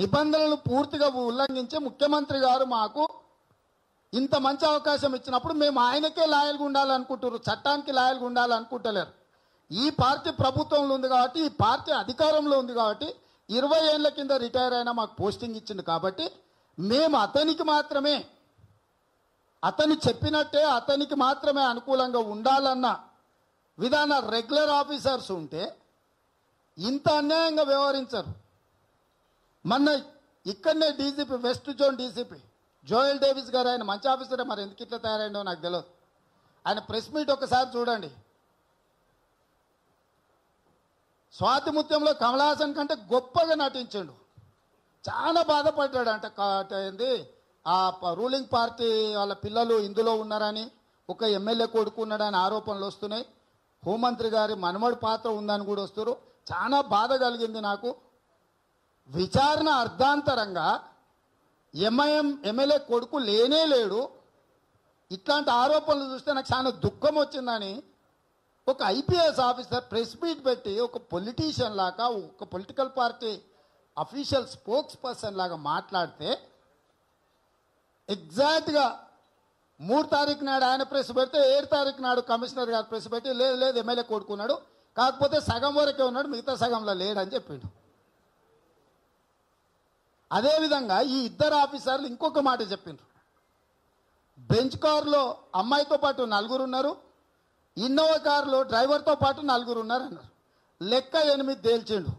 నిబంధనలను పూర్తిగా ఉల్లంఘించే ముఖ్యమంత్రి గారు మాకు ఇంత మంచి అవకాశం ఇచ్చినప్పుడు మేము ఆయనకే లాయల్గా ఉండాలనుకుంటున్నారు, చట్టానికి లాయల్గా ఉండాలనుకుంటలేరు. ఈ పార్టీ ప్రభుత్వంలో ఉంది కాబట్టి, ఈ పార్టీ అధికారంలో ఉంది కాబట్టి 20 ఏళ్ల కింద రిటైర్ అయినా మాకు పోస్టింగ్ ఇచ్చింది కాబట్టి మేము అతనికి మాత్రమే, అతను చెప్పినట్టే అతనికి మాత్రమే అనుకూలంగా ఉండాలన్న విధాన రెగ్యులర్ ఆఫీసర్స్ ఉంటే ఇంత అన్యాయంగా వ్యవహరించరు. మొన్న ఇక్కడనే DCP, west zone DCP Joel Davis గారు, ఆయన మంచి ఆఫీసరే, మరి ఎందుకు ఇట్లా తయారైందో నాకు తెలియదు. ఆయన ప్రెస్ మీట్ ఒకసారి చూడండి. స్వాతి ముత్యంలో కమలహాసన్ కంటే గొప్పగా నటించాడు. చాలా బాధపడ్డాడు, అంటే ఆ రూలింగ్ పార్టీ వాళ్ళ పిల్లలు ఇందులో ఉన్నారని, ఒక ఎమ్మెల్యే కొడుకున్నాడని ఆరోపణలు వస్తున్నాయి, హోంమంత్రి గారి మనమడి పాత్ర ఉందని కూడా వస్తారు. చాలా బాధ కలిగింది నాకు. విచారణ అర్ధాంతరంగా ఎమ్మెల్యే కొడుకు లేనే లేడు, ఇట్లాంటి ఆరోపణలు చూస్తే నాకు చాలా దుఃఖం వచ్చిందని ఒక ఐపీఎస్ ఆఫీసర్ ప్రెస్ మీట్ పెట్టి ఒక పొలిటీషియన్ లాగా, ఒక political party official spokesperson లాగా మాట్లాడితే, ఎగ్జాక్ట్గా 3 తారీఖు నాడు ఆయన ప్రెస్ పెడితే 7 తారీఖు నాడు కమిషనర్ గారు ప్రెస్ పెట్టి లేదు లేదు ఎమ్మెల్యే కొడుకున్నాడు, కాకపోతే సగం వరకే ఉన్నాడు, మిగతా సగంలో లేడని చెప్పిండు. అదేవిధంగా ఈ ఇద్దరు ఆఫీసర్లు ఇంకొక మాట చెప్పిండ్రు. బెంచ్ కారులో అమ్మాయితో పాటు 4 ఉన్నారు, ఇన్నోవా కారులో డ్రైవర్తో పాటు 4 ఉన్నారు అన్నారు. లెక్క 8 తేల్చిండు,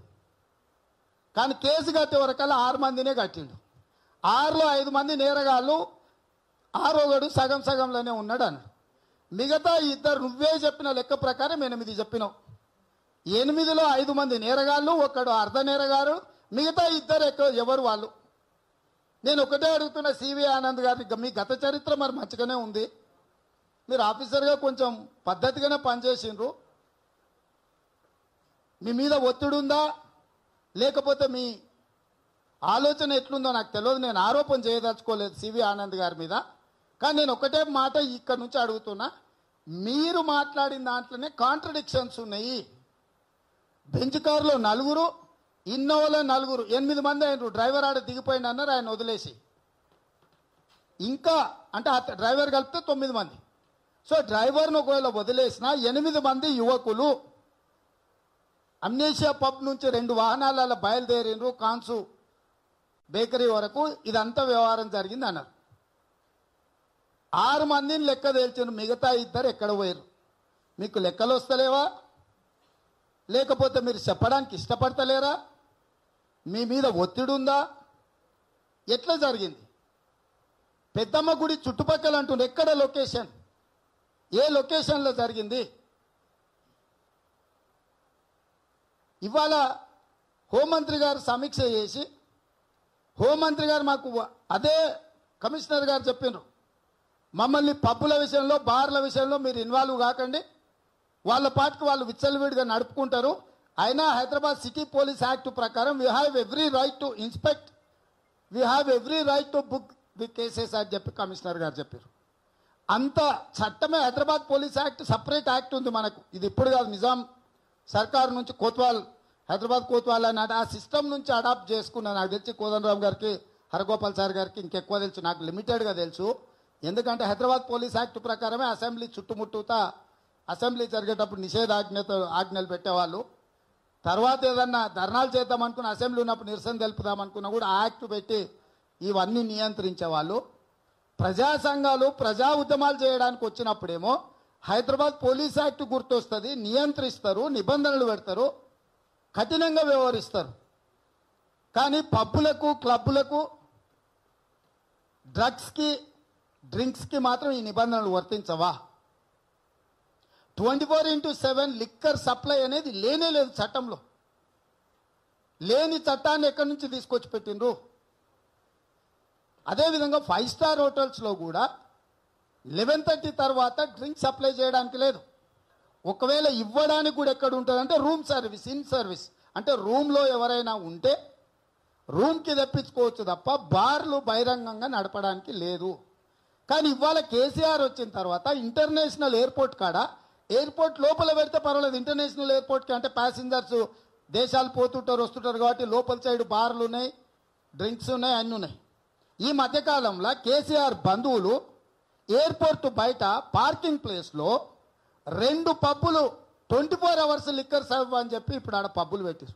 కానీ కేసు కట్టే వరకల్లా 6 మందినే కట్టిండు. 6లో 5 మంది నేరగాళ్ళు, 6వ గడు సగం సగంలోనే ఉన్నాడు అన్నాడు. మిగతా ఇద్దరు నువ్వే చెప్పిన లెక్క ప్రకారం 8 చెప్పినావు. 8లో 5 మంది నేరగాళ్ళు, ఒకడు అర్ధ నేరగారు, మిగతా ఇద్దరు ఎవరు వాళ్ళు. నేను ఒకటే అడుగుతున్న సివి ఆనంద్ గారికి, మీ గత చరిత్ర మరి మంచిగానే ఉంది, మీరు ఆఫీసర్గా కొంచెం పద్ధతిగానే పనిచేసిండ్రు, మీ మీద ఒత్తిడి ఉందా లేకపోతే మీ ఆలోచన ఎట్లుందో నాకు తెలియదు. నేను ఆరోపణ చేయదలుచుకోలేదు సివి ఆనంద్ గారి మీద, కానీ నేను ఒకటే మాట ఇక్కడ నుంచి అడుగుతున్నా, మీరు మాట్లాడిన దాంట్లోనే కాంట్రడిక్షన్స్ ఉన్నాయి. బెంచ్ కారులో 4, ఇన్నోవాలో 4, 8 మంది అయినారు. డ్రైవర్ ఆడ దిగిపోయింది అన్నారు, ఆయన వదిలేసి ఇంకా అంటే ఆ డ్రైవర్ కలిపితే 9 మంది. సో డ్రైవర్ను ఒకవేళ వదిలేసిన 8 మంది యువకులు అమ్నేషియా పబ్ నుంచి 2 వాహనాల బయలుదేరిండ్రు కాన్సు బేకరీ వరకు, ఇదంతా వ్యవహారం జరిగింది అన్నారు. 6 మందిని లెక్క తేల్చారు, మిగతా ఇద్దరు ఎక్కడ పోయారు? మీకు లెక్కలు వస్తలేవా లేకపోతే మీరు చెప్పడానికి ఇష్టపడతలేరా? మీ మీద ఒత్తిడి ఉందా? ఎట్లా జరిగింది? పెద్దమ్మ గుడి చుట్టుపక్కల అంటుంది, ఎక్కడ లొకేషన్? ఏ లొకేషన్లో జరిగింది? ఇవాళ హోంమంత్రి గారు సమీక్ష చేసి, హోంమంత్రి గారు మాకు అదే కమిషనర్ గారు చెప్పినారు, మమ్మల్ని పబ్బుల విషయంలో బార్ల విషయంలో మీరు ఇన్వాల్వ్ కాకండి, వాళ్ళ పాటికి వాళ్ళు విచ్చలవిడిగా నడుపుకుంటారు. అయినా హైదరాబాద్ సిటీ పోలీస్ యాక్ట్ ప్రకారం we have every right to inspect, we have every right to book the cases అని చెప్పి కమిషనర్ గారు చెప్పారు. అంత చట్టమే, Hyderabad police act separate act ఉంది మనకు. ఇది ఇప్పుడు కాదు, నిజాం సర్కారు నుంచి కోత్వాల్, హైదరాబాద్ కోత్వాల్ అని ఆ సిస్టమ్ నుంచి అడాప్ట్ చేసుకున్నాను. నాకు తెలిసి కోదండరామ్ గారికి, హరగోపాల్ సార్ గారికి ఇంకెక్కువ తెలుసు, నాకు లిమిటెడ్గా తెలుసు. ఎందుకంటే హైదరాబాద్ పోలీస్ యాక్ట్ ప్రకారమే అసెంబ్లీ చుట్టుముట్టుతా, అసెంబ్లీ జరిగేటప్పుడు నిషేధాజ్ఞలు పెట్టేవాళ్ళు. తర్వాత ఏదన్నా ధర్నాలు చేద్దామనుకున్న, అసెంబ్లీ ఉన్నప్పుడు నిరసన తెలుపుదామనుకున్నా కూడా యాక్ట్ పెట్టి ఇవన్నీ నియంత్రించేవాళ్ళు. ప్రజా సంఘాలు ప్రజా ఉద్యమాలు చేయడానికి వచ్చినప్పుడేమో హైదరాబాద్ పోలీస్ యాక్ట్ గుర్తొస్తుంది, నియంత్రిస్తారు, నిబంధనలు పెడతారు, కఠినంగా వ్యవహరిస్తారు. కానీ పబ్బులకు, క్లబ్బులకు, డ్రగ్స్కి, డ్రింక్స్కి మాత్రం ఈ నిబంధనలు వర్తించవా? 24/7 లిక్కర్ సప్లై అనేది లేనే లేదు చట్టంలో. లేని చట్టాన్ని ఎక్కడి నుంచి తీసుకొచ్చి పెట్టిండ్రు? అదేవిధంగా 5 స్టార్ హోటల్స్లో కూడా 11:30 తర్వాత డ్రింక్ సప్లై చేయడానికి లేదు. ఒకవేళ ఇవ్వడానికి కూడా ఎక్కడ ఉంటుందంటే రూమ్ సర్వీస్, ఇన్ సర్వీస్, అంటే రూమ్లో ఎవరైనా ఉంటే రూమ్కి తెప్పించుకోవచ్చు తప్ప బార్లు బహిరంగంగా నడపడానికి లేదు. కానీ ఇవాళ కేసీఆర్ వచ్చిన తర్వాత ఇంటర్నేషనల్ ఎయిర్పోర్ట్ కాడ, ఎయిర్పోర్ట్ లోపల పెడితే పర్వాలేదు, ఇంటర్నేషనల్ ఎయిర్పోర్ట్కి అంటే ప్యాసింజర్స్ దేశాలు పోతుంటారు వస్తుంటారు కాబట్టి లోపల సైడ్ బార్లు ఉన్నాయి, డ్రింక్స్ ఉన్నాయి అన్నీ ఉన్నాయి. ఈ మధ్యకాలంలో కేసీఆర్ బంధువులు ఎయిర్పోర్ట్ బయట పార్కింగ్ ప్లేస్లో 2 పబ్బులు 24 అవర్స్ లిక్కర్ సర్వ్ అని చెప్పి ఇప్పుడు ఆడ పబ్బులు పెట్టారు.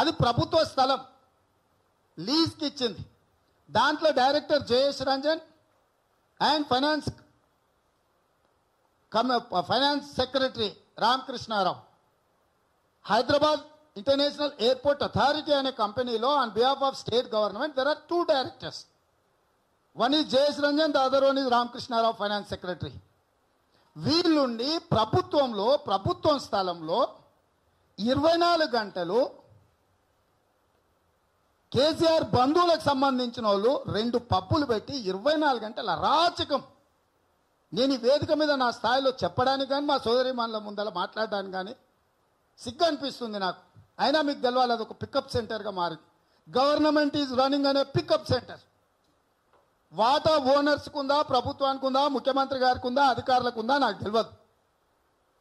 అది ప్రభుత్వ స్థలం లీజ్కి ఇచ్చింది. దాంట్లో director Jayesh Ranjan and finance secretary Ramakrishna Rao Hyderabad international airport authority అనే కంపెనీలో on behalf of state government there are 2 directors. One is Jayesh Ranjan, the other one is Ramakrishna Rao finance secretary. వీళ్ళుండి ప్రభుత్వంలో ప్రభుత్వం స్థలంలో 24 గంటలు కేసీఆర్ బంధువులకు సంబంధించిన వాళ్ళు 2 పప్పులు పెట్టి 24 గంటల అరాచకం. నేను ఈ వేదిక మీద నా స్థాయిలో చెప్పడానికి కానీ మా సోదరిమణుల ముందర మాట్లాడడానికి కానీ సిగ్గు అనిపిస్తుంది నాకు. అయినా మీకు తెలవాలి అదొక పికప్ సెంటర్గా మారింది. గవర్నమెంట్ ఈజ్ రన్నింగ్ అనే పికప్ సెంటర్. వాటా ఓనర్స్కు ఉందా, ప్రభుత్వానికి ఉందా, ముఖ్యమంత్రి గారికి ఉందా, అధికారులకు ఉందా నాకు తెలియదు.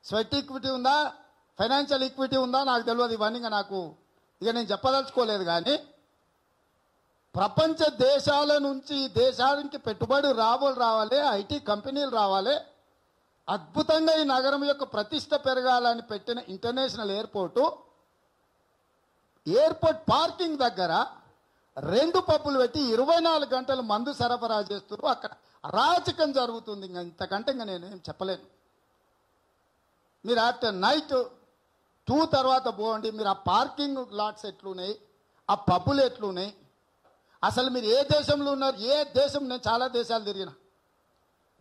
స్వెట్ ఈక్విటీ ఉందా, ఫైనాన్షియల్ ఈక్విటీ ఉందా నాకు తెలియదు. ఇవన్నీ ఇక నేను చెప్పదలుచుకోలేదు. కానీ ప్రపంచ దేశాల నుంచి దేశానికి పెట్టుబడి రావాలి, ఐటీ కంపెనీలు రావాలి, అద్భుతంగా ఈ నగరం యొక్క ప్రతిష్ట పెరగాలని పెట్టిన ఇంటర్నేషనల్ ఎయిర్పోర్ట్ పార్కింగ్ దగ్గర 2 పప్పులు పెట్టి 24 గంటలు మందు సరఫరా చేస్తున్నారు. అక్కడ అరాచకం జరుగుతుంది. ఇంకా ఇంతకంటే ఇంకా నేనేం చెప్పలేను. మీరు ఆఫ్టర్ నైట్ 2 తర్వాత పోండి, మీరు ఆ పార్కింగ్ లాట్స్ ఎట్లున్నాయి, ఆ పప్పులు ఎట్లున్నాయి, అసలు మీరు ఏ దేశంలో ఉన్నారు? ఏ దేశం? నేను చాలా దేశాలు తిరిగిన,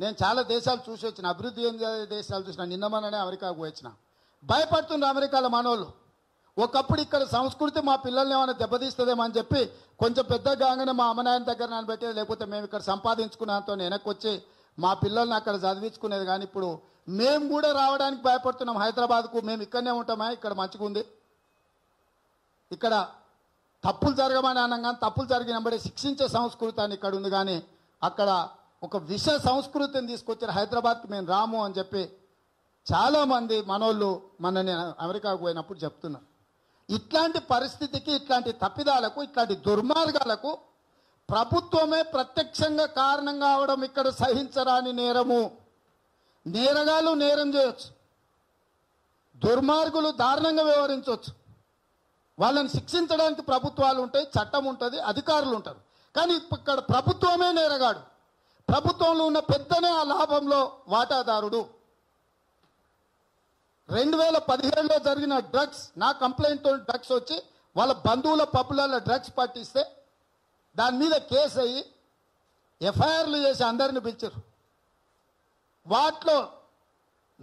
నేను చాలా దేశాలు చూసి వచ్చిన, అభివృద్ధి ఏం దేశాలు చూసిన. నిన్న మననే అమెరికాకు వచ్చిన. భయపడుతున్నారు అమెరికాలో మనోళ్ళు. ఒకప్పుడు ఇక్కడ సంస్కృతి మా పిల్లల్ని ఏమైనా దెబ్బతీస్తుందేమో అని చెప్పి కొంచెం పెద్ద కాగానే మా అమ్మనాయన దగ్గర నన్ను పెట్టేది, లేకపోతే మేము ఇక్కడ సంపాదించుకున్నంత వెనక్కి వచ్చి మా పిల్లల్ని అక్కడ చదివించుకునేది. కానీ ఇప్పుడు మేము కూడా రావడానికి భయపడుతున్నాం హైదరాబాద్కు. మేము ఇక్కడనే ఉంటామా? ఇక్కడ మంచిగా ఉంది. ఇక్కడ తప్పులు జరగమని అనగా తప్పులు జరిగినప్పుడే శిక్షించే సంస్కృతి అని ఇక్కడ ఉంది. కానీ అక్కడ ఒక విష సంస్కృతిని తీసుకొచ్చిన హైదరాబాద్కి మేము రాము అని చెప్పి చాలామంది మనోళ్ళు మనని అమెరికాకు పోయినప్పుడు చెప్తున్నారు. ఇట్లాంటి పరిస్థితికి, ఇట్లాంటి తప్పిదాలకు, ఇట్లాంటి దుర్మార్గాలకు ప్రభుత్వమే ప్రత్యక్షంగా కారణం కావడం ఇక్కడ సహించరాని నేరము. నేరగాళ్ళు నేరం చేయొచ్చు, దుర్మార్గులు దారుణంగా వ్యవహరించవచ్చు. వాళ్ళని శిక్షించడానికి ప్రభుత్వాలు ఉంటాయి, చట్టం ఉంటుంది, అధికారులు ఉంటారు. కానీ ఇక్కడ ప్రభుత్వమే నేరగాడు. ప్రభుత్వంలో ఉన్న పెద్దనే ఆ లాభంలో వాటాదారుడు. 2017లో జరిగిన డ్రగ్స్, నా కంప్లైంట్తో డ్రగ్స్ వచ్చి వాళ్ళ బంధువుల పప్పులలో డ్రగ్స్ పట్టిస్తే దాని మీద కేసు అయ్యి ఎఫ్ఐఆర్లు చేసి అందరిని పిలిచారు. వాటిలో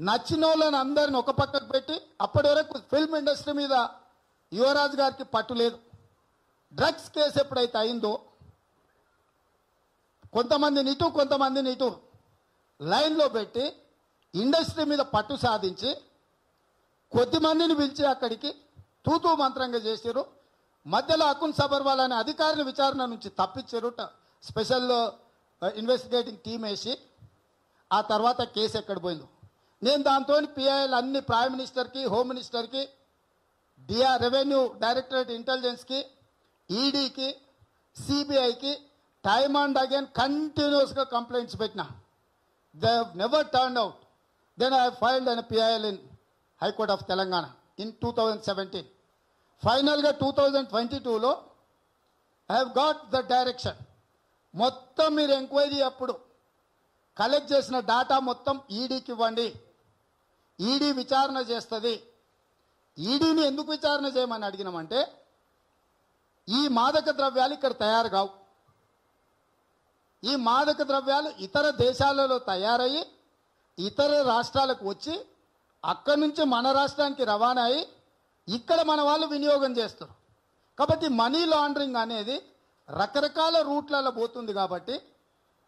నచ్చిన వాళ్ళని అందరిని ఒక పక్కకు పెట్టి, అప్పటి వరకు ఫిల్మ్ ఇండస్ట్రీ మీద యువరాజు గారికి పట్టు లేదు. డ్రగ్స్ కేసు ఎప్పుడైతే అయిందో కొంతమందిని ఇటు లైన్లో పెట్టి ఇండస్ట్రీ మీద పట్టు సాధించి కొద్దిమందిని పిలిచి అక్కడికి తూతూ మంత్రంగా చేశారు. మధ్యలో అకున్ సబర్వాల్ అనే అధికారిని విచారణ నుంచి తప్పించారు. స్పెషల్ ఇన్వెస్టిగేటింగ్ టీమ్ వేసి ఆ తర్వాత కేసు ఎక్కడ పోయిందో నేను దాంతో పిఐఎల్ అన్ని ప్రైమ్ మినిస్టర్కి, హోమ్ మినిస్టర్కి, డిఆర్ రెవెన్యూ డైరెక్టరేట్ ఇంటెలిజెన్స్కి, ఈడీకి, సిబిఐకి టైమ్ అండ్ అగైన్ కంటిన్యూస్గా కంప్లైంట్స్ పెట్టినా. They have never turn out. Then I filed an PIL in high court of Telangana in 2017. ఫైనల్గా 2022లో I have got the direction. మొత్తం మీరు ఎంక్వైరీ అప్పుడు కలెక్ట్ చేసిన డాటా మొత్తం ఈడీకి ఇవ్వండి, ఈడీ విచారణ చేస్తుంది. ఈడీని ఎందుకు విచారణ చేయమని అడిగినామంటే ఈ మాదక ద్రవ్యాలు ఇక్కడ తయారు కావు. ఈ మాదక ద్రవ్యాలు ఇతర దేశాలలో తయారయ్యి ఇతర రాష్ట్రాలకు వచ్చి అక్కడి నుంచి మన రాష్ట్రానికి రవాణా అయ్యి ఇక్కడ మన వాళ్ళు వినియోగం చేస్తారు. కాబట్టి మనీ లాండరింగ్ అనేది రకరకాల రూట్లలో పోతుంది. కాబట్టి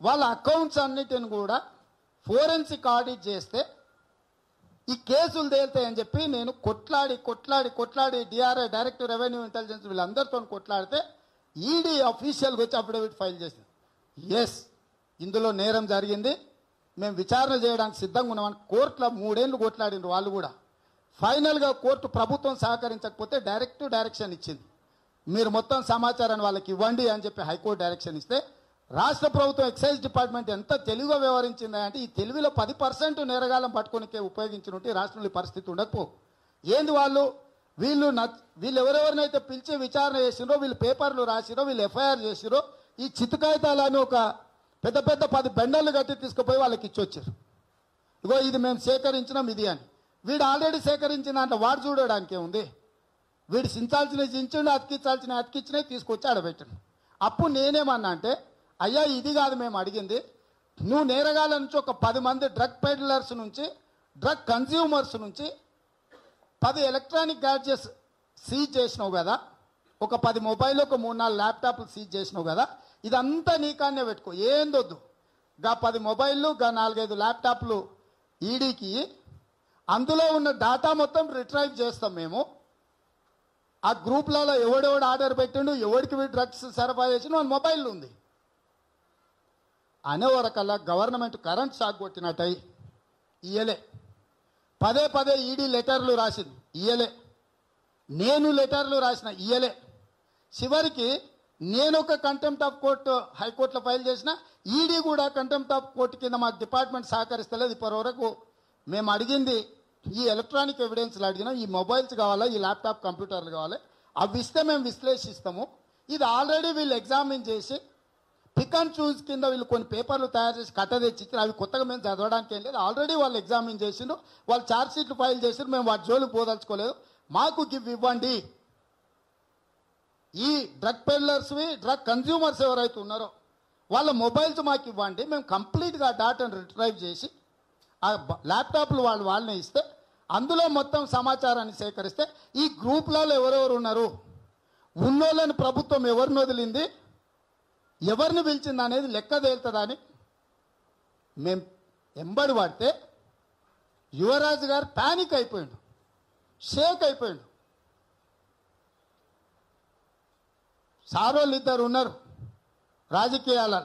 వాళ్ళ అకౌంట్స్ అన్నిటిని కూడా ఫోరెన్సిక్ ఆడిట్ చేస్తే ఈ కేసులు తేలుతాయని చెప్పి నేను కొట్లాడి డిఆర్ఐ డైరెక్టర్ రెవెన్యూ ఇంటెలిజెన్స్ వీళ్ళందరితో కొట్లాడితే ఈడీ అఫీషియల్గా వచ్చి అఫిడవిట్ ఫైల్ చేసింది. ఎస్, ఇందులో నేరం జరిగింది, మేము విచారణ చేయడానికి సిద్ధంగా ఉన్నామని కోర్టులో 3 ఏళ్ళు కొట్లాడినారు. వాళ్ళు కూడా ఫైనల్గా కోర్టు ప్రభుత్వం సహకరించకపోతే డైరెక్షన్ ఇచ్చింది. మీరు మొత్తం సమాచారాన్ని వాళ్ళకి ఇవ్వండి అని చెప్పి హైకోర్టు డైరెక్షన్ ఇస్తే రాష్ట్ర ప్రభుత్వం ఎక్సైజ్ డిపార్ట్మెంట్ ఎంత తెలుగుగా వ్యవహరించిందంటే ఈ తెలుగులో 10% నేరగాలం పట్టుకొనికే ఉపయోగించినట్టు రాష్ట్రంలో పరిస్థితి ఉండకపో. ఏంది వీళ్ళు ఎవరెవరినైతే పిలిచి విచారణ చేసిరో, వీళ్ళు పేపర్లు రాసిరో, వీళ్ళు ఎఫ్ఐఆర్ చేసిరో, ఈ చితకాయితాలను ఒక పెద్ద పెద్ద 10 బెండర్లు కట్టి తీసుకుపోయి వాళ్ళకి ఇచ్చొచ్చారు. ఇగో ఇది మేము సేకరించినాం ఇది అని. వీడు ఆల్రెడీ సేకరించిన అంటే వాడు చూడడానికి ఏముంది? వీడు చించాల్సినవి చించండి, అతికించాల్సినవి అతికిచ్చినవి తీసుకొచ్చి ఆడబెట్టండి. అప్పుడు నేనేమన్నా అంటే, అయ్యా ఇది కాదు మేము అడిగింది, నువ్వు నేరగాళ్ళ నుంచి ఒక 10 మంది డ్రగ్ పెడ్లర్స్ నుంచి, డ్రగ్ కన్స్యూమర్స్ నుంచి 10 ఎలక్ట్రానిక్ గ్యాడ్జెట్స్ సీజ్ చేసినావు కదా, ఒక 10 మొబైల్, ఒక 3-4 ల్యాప్టాప్లు సీజ్ చేసినావు కదా, ఇదంతా నీకాన్నే పెట్టుకో, ఏందొద్దు. గా 10 మొబైళ్ళు, గా 4-5 ల్యాప్టాప్లు ఈడీకి, అందులో ఉన్న డాటా మొత్తం రిట్రైవ్ చేస్తాం మేము. ఆ గ్రూప్లలో ఎవడెవడు ఆర్డర్ పెట్టిండు, ఎవడికి వీడు డ్రగ్స్ సరఫరా చేసిన వాళ్ళ మొబైల్ ఉంది అనే వరకల్లా గవర్నమెంట్ కరెంట్ షాక్ కొట్టినట్టయి ఇయ్యలే. 10-10 ఈడీ లెటర్లు రాసింది ఇయ్యలే, నేను లెటర్లు రాసిన ఇయ్యలే, చివరికి నేను ఒక కంటెంప్ట్ ఆఫ్ కోర్టు హైకోర్టులో ఫైల్ చేసిన, ఈడీ కూడా కంటెంప్ట్ ఆఫ్ కోర్టు కింద మా డిపార్ట్మెంట్ సహకరిస్తలేదు. ఇప్పటివరకు మేము అడిగింది ఈ ఎలక్ట్రానిక్ ఎవిడెన్స్లు అడిగినాం, ఈ మొబైల్స్ కావాలా, ఈ ల్యాప్టాప్ కంప్యూటర్లు కావాలి, అవి ఇస్తే మేము విశ్లేషిస్తాము. ఇది ఆల్రెడీ వీళ్ళు ఎగ్జామిన్ చేసి పిక్ అండ్ చూస్ కింద వీళ్ళు కొన్ని పేపర్లు తయారు చేసి కథ తెచ్చిచ్చారు, అవి కొత్తగా మేము చదవడానికి ఏం లేదు, ఆల్రెడీ వాళ్ళు ఎగ్జామిన్ చేసిండ్రు, వాళ్ళు ఛార్జ్ షీట్లు ఫైల్ చేసిరు, మేము వాటి జోలికి పోదలుచుకోలేదు, మాకు గివ్ ఇవ్వండి. ఈ డ్రగ్ పెడ్లర్స్వి, డ్రగ్ కన్స్యూమర్స్ ఎవరైతే ఉన్నారో వాళ్ళ మొబైల్స్ మాకు ఇవ్వండి, మేము కంప్లీట్గా ఆ డాటాను రిట్రైవ్ చేసి ఆ ల్యాప్టాప్లు వాళ్ళనే ఇస్తే, అందులో మొత్తం సమాచారాన్ని సేకరిస్తే ఈ గ్రూప్లలో ఎవరెవరు ఉన్నారు, ఉన్నోళ్ళని ప్రభుత్వం ఎవరిని వదిలింది, ఎవరిని పిలిచింది అనేది లెక్క తేలుతుందని మేము ఎంబడి పడితే యువరాజు గారు ప్యానిక్ అయిపోయాడు, షేక్ అయిపోయాడు. సారోళ్ళు ఇద్దరు ఉన్నారు రాజకీయాలలో,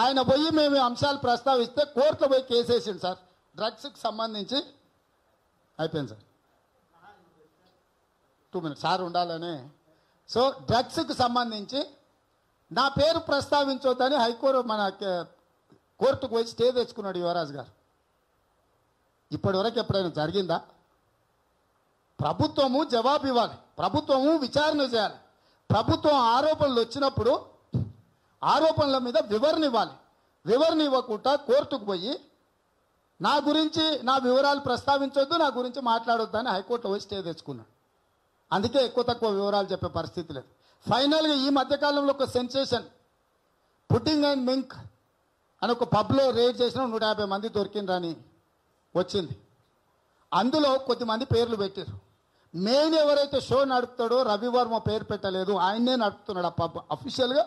ఆయన పోయి మేము అంశాలు ప్రస్తావిస్తే కోర్టులో పోయి కేసు వేసిండు సార్ డ్రగ్స్కి సంబంధించి. అయిపోయింది సార్, 2 మినిట్స్ సార్ ఉండాలని. సో డ్రగ్స్కి సంబంధించి నా పేరు ప్రస్తావించొద్దని హైకోర్టు మన కోర్టుకు పోయి స్టే తెచ్చుకున్నాడు యువరాజు గారు. ఇప్పటివరకు ఎప్పుడైనా జరిగిందా? ప్రభుత్వము జవాబు ఇవ్వాలి, ప్రభుత్వము విచారణ చేయాలి, ప్రభుత్వం ఆరోపణలు వచ్చినప్పుడు ఆరోపణల మీద వివరణ ఇవ్వాలి. వివరణ ఇవ్వకుండా కోర్టుకు పోయి నా గురించి నా వివరాలు ప్రస్తావించొద్దు, నా గురించి మాట్లాడొద్దు అని హైకోర్టులో పోయి స్టే తెచ్చుకున్నాడు. అందుకే ఎక్కువ తక్కువ వివరాలు చెప్పే పరిస్థితి లేదు. ఫైనల్గా ఈ మధ్యకాలంలో ఒక సెన్సేషన్, పుట్టింగ్ అండ్ మింక్ అని ఒక పబ్లో రేడ్ చేసిన 150 మంది దొరికిందని వచ్చింది. అందులో కొద్దిమంది పేర్లు పెట్టారు. మెయిన్ ఎవరైతే షో నడుపుతాడో రవివర్మ పేరు పెట్టలేదు, ఆయనే నడుపుతున్నాడు ఆ పబ్, అఫీషియల్గా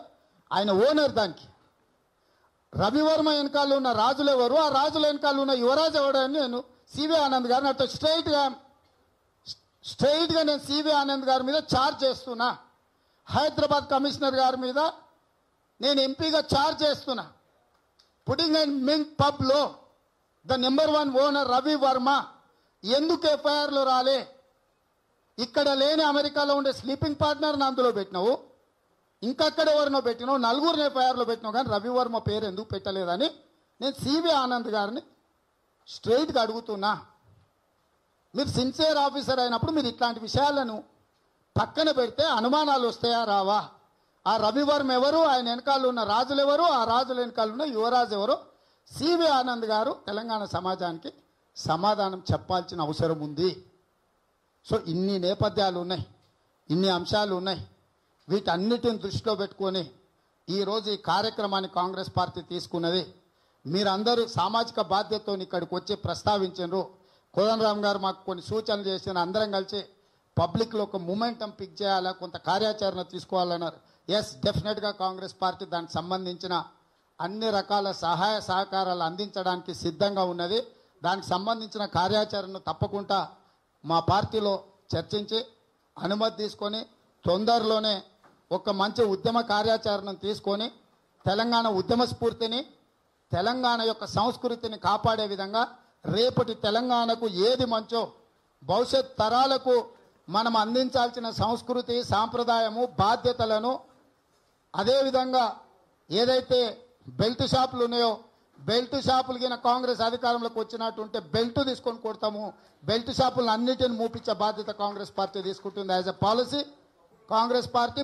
ఆయన ఓనర్. దానికి రవివర్మ వెనకాల ఉన్న రాజులు ఎవరు, ఆ రాజుల వెనకాల ఉన్న యువరాజు ఎవడని నేను సివి ఆనంద్ గారిని అట్లా స్ట్రైట్గా నేను సివి ఆనంద్ గారి మీద ఛార్జ్ చేస్తున్నా, హైదరాబాద్ కమిషనర్ గారి మీద నేను ఎంపీగా ఛార్జ్ చేస్తున్నా. పుడింగ్ అండ్ మింక్ పబ్లో the number 1 owner Ravi Varma ఎందుకు ఎఫ్ఐఆర్లో రాలే? ఇక్కడ లేని అమెరికాలో ఉండే స్లీపింగ్ పార్ట్నర్ని అందులో పెట్టినావు, ఇంకక్కడ ఎవరినో పెట్టినావు, నలుగురిని ఎఫ్ఐఆర్లో పెట్టినావు, కానీ రవివర్మ పేరు ఎందుకు పెట్టలేదని నేను సివి ఆనంద్ గారిని స్ట్రైట్గా అడుగుతున్నా. మీరు సిన్సియర్ ఆఫీసర్ అయినప్పుడు మీరు ఇట్లాంటి విషయాలను పక్కన పెడితే అనుమానాలు వస్తాయా రావా? ఆ రవివర్మ ఎవరు, ఆయన వెనకాల ఉన్న రాజులు ఎవరు, ఆ రాజుల వెనకాల ఉన్న యువరాజు ఎవరు? సివి ఆనంద్ గారు తెలంగాణ సమాజానికి సమాధానం చెప్పాల్సిన అవసరం ఉంది. సో ఇన్ని నేపథ్యాలు ఉన్నాయి, ఇన్ని అంశాలు ఉన్నాయి, వీటన్నిటిని దృష్టిలో పెట్టుకొని ఈరోజు ఈ కార్యక్రమాన్ని కాంగ్రెస్ పార్టీ తీసుకున్నది. మీరందరూ సామాజిక బాధ్యతతో ఇక్కడికి వచ్చి ప్రస్తావించారు. కోదండరామ్ గారు మాకు కొన్ని సూచనలు చేసిన, అందరం కలిసి పబ్లిక్లో ఒక మూమెంటం పిక్ చేయాలా, కొంత కార్యాచరణ తీసుకోవాలన్నారు. ఎస్, డెఫినెట్గా కాంగ్రెస్ పార్టీ దానికి సంబంధించిన అన్ని రకాల సహాయ సహకారాలు అందించడానికి సిద్ధంగా ఉన్నది. దానికి సంబంధించిన కార్యాచరణను తప్పకుండా మా పార్టీలో చర్చించి అనుమతి తీసుకొని తొందరలోనే ఒక మంచి ఉద్యమ కార్యాచరణను తీసుకొని తెలంగాణ ఉద్యమ స్ఫూర్తిని, తెలంగాణ యొక్క సంస్కృతిని కాపాడే విధంగా రేపటి తెలంగాణకు ఏది మంచో భవిష్యత్ తరాలకు మనం అందించాల్సిన సంస్కృతి సాంప్రదాయము బాధ్యతలను అదే విధంగా ఏదైతే బెల్ట్ షాపులు ఉన్నాయో బెల్ట్ షాపులకిన కాంగ్రెస్ అధికారంలోకి వచ్చినట్టుంటే బెల్ట్ తీసుకొని కొడతాము బెల్ట్ షాపులను అన్నిటిని మూపించే బాధ్యత కాంగ్రెస్ పార్టీ తీసుకుంటుంది as a policy Congress party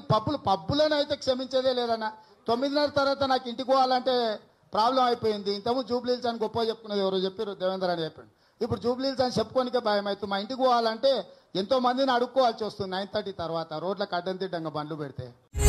పబ్బులను అయితే క్షమించేదే లేదన్న 9:30 తర్వాత నాకు ఇంటికి పోవాలంటే ప్రాబ్లం అయిపోయింది ఇంతము జూబ్లీల్స్ అని గొప్ప చెప్పుకునేది ఎవరో చెప్పారు దేవేంద్ర అని చెప్పాడు ఇప్పుడు జూబ్లీల్స్ అని చెప్పుకోనికే భయం అవుతుంది మా ఇంటికి పోవాలంటే ఎంతో మందిని అడుక్కోవాల్సి వస్తుంది 9:30 తర్వాత రోడ్లకు అడ్డందిడ్డంగా బండ్లు పెడితే